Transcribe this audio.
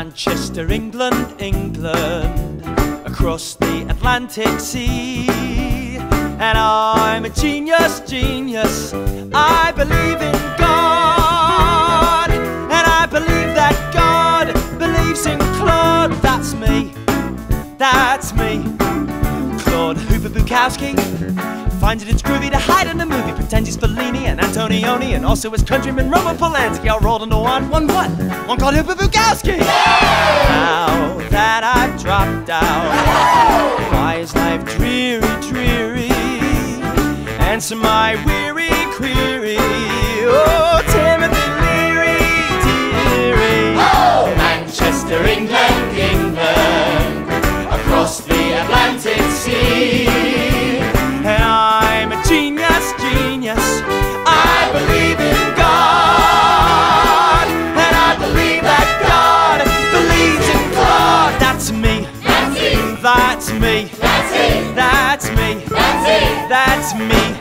Manchester, England, England, across the Atlantic Sea. And I'm a genius, genius. I believe in God, and I believe that God believes in Claude. That's me, that's me. Claude Hooper Bukowski finds it, it's groovy to hide in a movie, pretend he's Fellini and Antonioni, and also his countryman Robert Polanski, are rolled into one Claude Hooper Bukowski. Now that I've dropped out, why is life dreary, dreary? Answer my weary query. Oh, Timothy Leary, dearie. Oh, Manchester, England, England, across the Atlantic Sea. And I'm a genius, genius. I believe in God, and I believe that God believes in God. That's me. That's me. That's me. That's me. That's me. That's me.